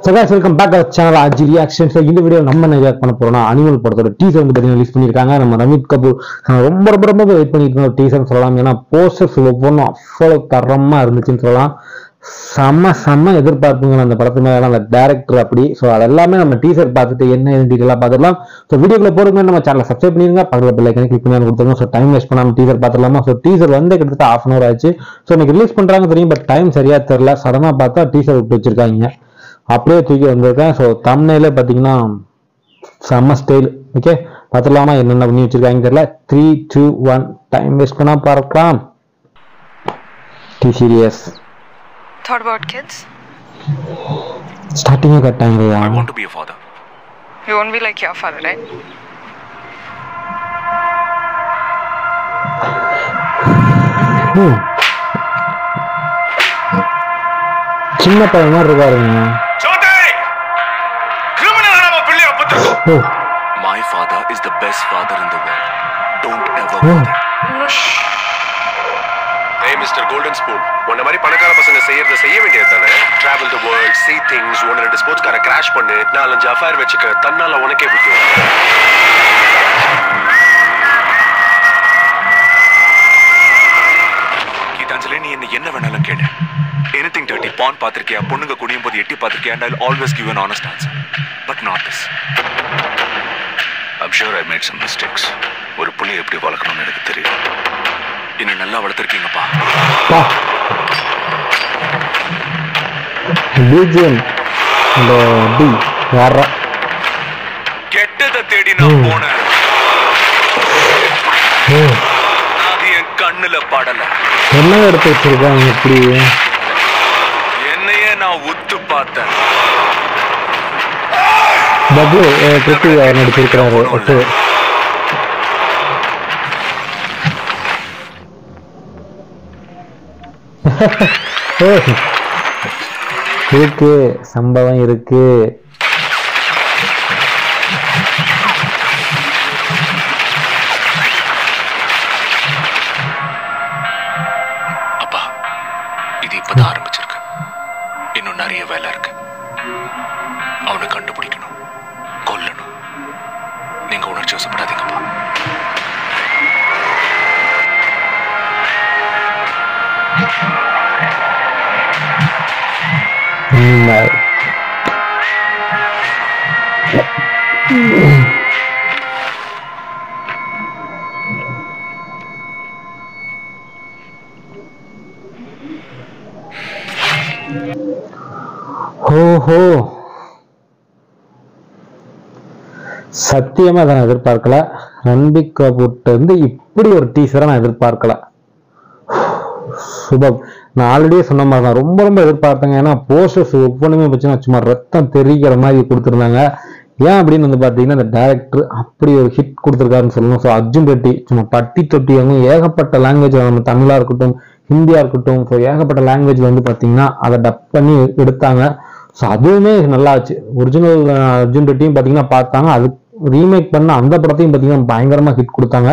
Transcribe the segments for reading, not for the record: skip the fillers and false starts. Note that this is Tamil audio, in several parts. So guys, welcome back to the channel. Aaj reactions so in the video நம்ம என்ன react பண்ண போறோம்னா அனிமல் படத்தோட டீசர் வந்து பாத்தீங்கன்னா ரிலீஸ் பண்ணிருக்காங்க. நம்ம ரமீத் கபூர் ரொம்ப வெயிட் பண்ணிட்டு இருந்த டீசர்னு சொல்லலாம். ஏன்னா போஸ்டர்ஸ் ஒவ்வொரு அவ்வளவு தரமா இருந்துச்சுன்னு சொல்லலாம். செம்ம எதிர்பார்ப்புங்க அந்த படத்து மேல அந்த டைரக்டர் அப்படி. ஸோ அதெல்லாமே நம்ம டீசர் பார்த்துட்டு என்ன டீட்டெயிலாக பார்த்துக்கலாம். ஸோ வீடியோக்குள்ள போறதுக்கு நம்ம சேனலை சப்ஸ்கிரைப் பண்ணிருங்க, பக்கத்தில் பெல் ஐக்கானை கிளிக் பண்ணி கொடுத்துருங்க. ஸோ டைம் வேஸ்ட் பண்ணாமல் டீசர் பார்த்துடலாமா. ஸோ டீசர் வந்து கிட்டத்தட்ட ஹாஃப் அன் அவர் ஆச்சு. ஸோ இன்னைக்கு ரிலீஸ் பண்றாங்க தெரியும், பட் டைம் சரியா தெரியல. சடனா பார்த்தா டீசர் விட்டு வச்சிருக்காங்க, அப்படியே தூக்கி வந்திருக்கேன். ஸோ தம்ப்நெயிலே பார்த்தீங்கன்னா செம்ம ஸ்டைல். ஓகே, பார்த்துடலாமா என்னென்ன பண்ணி வச்சிருக்காங்க தெரியல. 3, 2, 1 டைம் வேஸ்ட் பண்ணால் பார்க்கலாம். T serious thought about kids starting a kattanga. I want to be a father. You won't be like your father, right? Chinna paana iruvarunga chote criminal nama pillaya pathirukku. My father is the best father in the world. Don't ever Hey Mr. Golden Spoon, one mari panakara pasanga seiyradha seiya vendiyadhu thane. Travel the world, see things, one and sports car crash pannu, naalan jafar vechukka, tannala unake vittu. Geetanjali nee enna venala keda. Anything dirty porn paathirkiya, ponnunga kudiyum bodhu etti paathirkiya, and I'll always give an honest answer. But not this. I'm sure I made some mistakes. Oru pulli eppadi valakkanum enakku theriyum. என்ன நல்லா வளர்த்திருக்கீங்கப்பா. கெட்டதை தேடி நான் போனேன், அது என் கண்ணுல படல. என்ன எடுத்து வச்சிருக்காங்க இப்படி? என்னையே நான் உத்து பார்த்தேன். நடிச்சிருக்கிறாரு. இருக்கு சம்பவம் இருக்கு. அப்பா, இது இப்பதான் ஆரம்பிச்சிருக்கு, இன்னும் நிறைய வேலை இருக்கு. அவனை கண்டுபிடிக்கணும், கொல்லணும். நீங்க உணர்ச்சி வசப்படாதீங்கப்பா. சத்தியமா நான் எதிர்பார்க்கல. ரன்பீர் கபூர்ட்ட இருந்து இப்படி ஒரு டீசரை நான் எதிர்பார்க்கல. சுபம், நான் ஆல்ரெடியே சொன்ன மாதிரி தான் ரொம்ப எதிர்பார்த்தேங்க. ஏன்னா போஸ்டர்ஸ் ஒவ்வொன்றுமே பார்த்தீங்கன்னா சும்மா ரத்தம் தெரிக்கிற மாதிரி கொடுத்துருந்தாங்க. ஏன் அப்படின்னு வந்து பார்த்தீங்கன்னா அந்த டேரக்டர் அப்படி ஒரு ஹிட் கொடுத்துருக்காருன்னு சொல்லணும். ஸோ அர்ஜுன் ரெட்டி சும்மா பட்டி தொட்டியாங்க. ஏகப்பட்ட லாங்குவேஜ், நம்ம தமிழாக இருக்கட்டும், ஹிந்தியாக இருக்கட்டும், ஸோ ஏகப்பட்ட லாங்குவேஜில் வந்து பார்த்தீங்கன்னா அதை டப் பண்ணி எடுத்தாங்க. ஸோ அதுவுமே நல்லாச்சு. ஒரிஜினல் அர்ஜுன் ரெட்டியும் பார்த்தீங்கன்னா பார்த்தாங்க, அது ரீமேக் பண்ண அந்த படத்தையும் பார்த்தீங்கன்னா பயங்கரமாக ஹிட் கொடுத்தாங்க.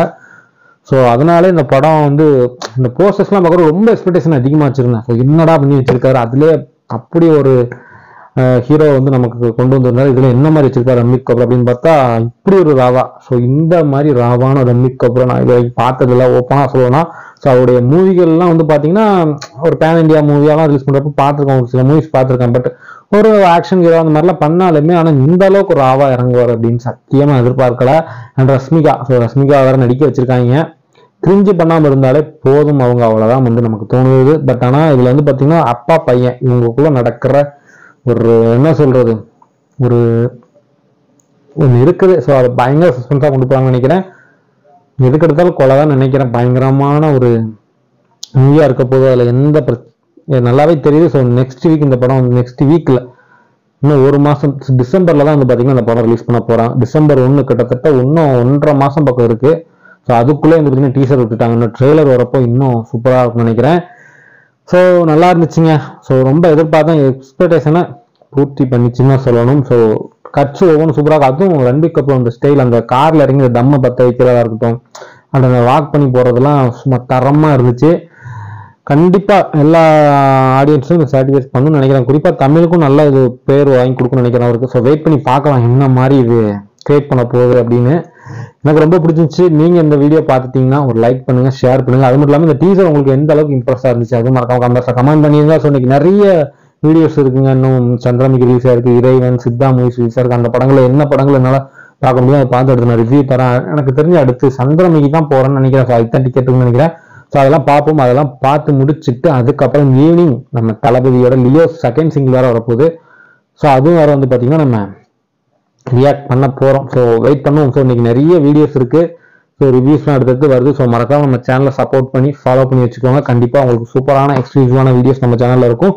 ஸோ அதனாலே இந்த படம் வந்து இந்த போஸ்டர்ஸ்லாம் பார்க்குறது ரொம்ப எக்ஸ்பெக்டேஷன் அதிகமாக வச்சுருந்தேன். ஸோ என்னடா பண்ணி வச்சிருக்காரு, அதிலே அப்படி ஒரு ஹீரோ வந்து நமக்கு கொண்டு வந்திருந்தாரு. இதில் என்ன மாதிரி வச்சிருக்காரு ரன்வீர் கபூர் அப்படின்னு பார்த்தா இப்படி ஒரு ராவா. ஸோ இந்த மாதிரி ராவான ரன்வீர் கபூரை நான் இதை பார்த்ததில்ல, ஓப்பனாக சொல்லுவேன்னா. ஸோ அவருடைய மூவிகள்லாம் வந்து பார்த்தீங்கன்னா ஒரு பேன் இண்டியா மூவியாலாம் ரிலீஸ் பண்ணுறப்ப பார்த்துருக்கேன், சில மூவிஸ் பார்த்துருக்கேன். பட் ஒரு ஆக்ஷன் ஹீரோ அந்த மாதிரிலாம் பண்ணாலுமே ஆனால் இந்த அளவுக்கு ஒரு ராவா இறங்குவார் அப்படின்னு சத்தியமாக எதிர்பார்க்கல. அண்ட் ரஷ்மிகா, ஸோ ரஷ்மிகா வேறு நடிக்க வச்சுருக்காங்க. கிரிஞ்சு பண்ணாமல் இருந்தாலே போதும் அவங்க, அவ்வளோதான் வந்து நமக்கு தோணுது. பட் ஆனால் இதில் வந்து பார்த்தீங்கன்னா அப்பா பையன் இவங்களுக்குள்ள நடக்கிற ஒரு என்ன சொல்கிறது ஒரு ஒன்று இருக்குது. ஸோ அதை பயங்கர சஸ்பென்ஸாக கொண்டு போகிறாங்கன்னு நினைக்கிறேன். எதுக்கெடுத்தாலும் கொலை தான் நினைக்கிறேன். பயங்கரமான ஒரு மூவியாக இருக்க போது அதில் எந்த நல்லாவே தெரியுது. ஸோ நெக்ஸ்ட் வீக் இந்த படம், நெக்ஸ்ட் வீக்கில் இன்னும் ஒரு மாதம் டிசம்பரில் தான் வந்து பார்த்தீங்கன்னா அந்த படம் ரிலீஸ் பண்ண போகிறான். டிசம்பர் 1 கிட்டத்தட்ட இன்னும் 1.5 மாதம் பக்கம் இருக்குது. ஸோ அதுக்குள்ளே இந்த பார்த்தீங்கன்னா டீசர் விட்டுட்டாங்க. இன்னும் ட்ரெய்லர் வரப்போ இன்னும் சூப்பராக இருக்கும்னு நினைக்கிறேன். ஸோ நல்லா இருந்துச்சுங்க. ஸோ ரொம்ப எதிர்பார்த்தேன், எக்ஸ்பெக்டேஷனை பூர்த்தி பண்ணிச்சுன்னா சொல்லணும். ஸோ கட்சி ஒவ்வொன்றும் சூப்பராக, அதுவும் ரன்பீர் கபூர் அந்த ஸ்டைல், அந்த காரில் இறங்கி தம்மை பற்ற வைக்கிறதா இருக்கட்டும், அந்த வாக் பண்ணி போகிறதுலாம் சும்மா தரமாக இருந்துச்சு. கண்டிப்பா எல்லா ஆடியன்ஸும் சாட்டிஸ்ஃபை பண்ணணும்னு நினைக்கிறேன். குறிப்பா தமிழுக்கும் நல்ல இது பேர் வாங்கி கொடுக்கணும்னு நினைக்கிறேன் அவருக்கு. ஸோ வெயிட் பண்ணி பார்க்கலாம் என்ன மாதிரி இது கிரியேட் பண்ண போகுது அப்படின்னு. எனக்கு ரொம்ப பிடிச்சிருந்துச்சு. நீங்கள் இந்த வீடியோ பார்த்துட்டீங்கன்னா ஒரு லைக் பண்ணுங்க, ஷேர் பண்ணுங்க. அது மட்டும் இல்லாமல் இந்த டீசர் உங்களுக்கு எந்த அளவுக்கு இம்ப்ரெஸ்ஸாக இருந்துச்சு அது மறக்காம கமெண்ட் பண்ணியிருந்தா. ஸோ இன்னைக்கு நிறைய வீடியோஸ் இருக்குங்க. இன்னும் சந்திரமுகி ரீஸாக இருக்குது, இறைவன், சித்தா மூவிஸ் ரீஸாக இருக்குது. அந்த படங்களை என்ன படங்கள் என்னால் பார்க்க முடியும் அதை பார்த்து எடுத்து நான் ரிவ்யூ தரேன். எனக்கு தெரிஞ்சு அடுத்து சந்திரமுகி தான் போகிறேன்னு நினைக்கிறேன். ஸோ அதுதான் டிக்கெட்டுன்னு நினைக்கிறேன். ஸோ அதெல்லாம் பார்ப்போம். அதெல்லாம் பார்த்து முடிச்சுட்டு அதுக்கப்புறம் ஈவினிங் நம்ம தளபதியோட லியோ செகண்ட் சிங்கிள் வேறு வரப்போகுது. ஸோ அதுவும் வேறு வந்து பார்த்தீங்கன்னா நம்ம ரியாக்ட் பண்ண போகிறோம். ஸோ வெயிட் பண்ணுவோம். ஸோ இன்றைக்கி நிறைய வீடியோஸ் இருக்குது. ஸோ ரிவ்யூஸ்லாம் அடுத்தடுத்து வருது. ஸோ மறக்காம நம்ம சேனலை சப்போர்ட் பண்ணி ஃபாலோ பண்ணி வச்சுக்கோங்க. கண்டிப்பாக உங்களுக்கு சூப்பரான எக்ஸ்க்ளூசிவான வீடியோஸ் நம்ம சேனலில் இருக்கும்.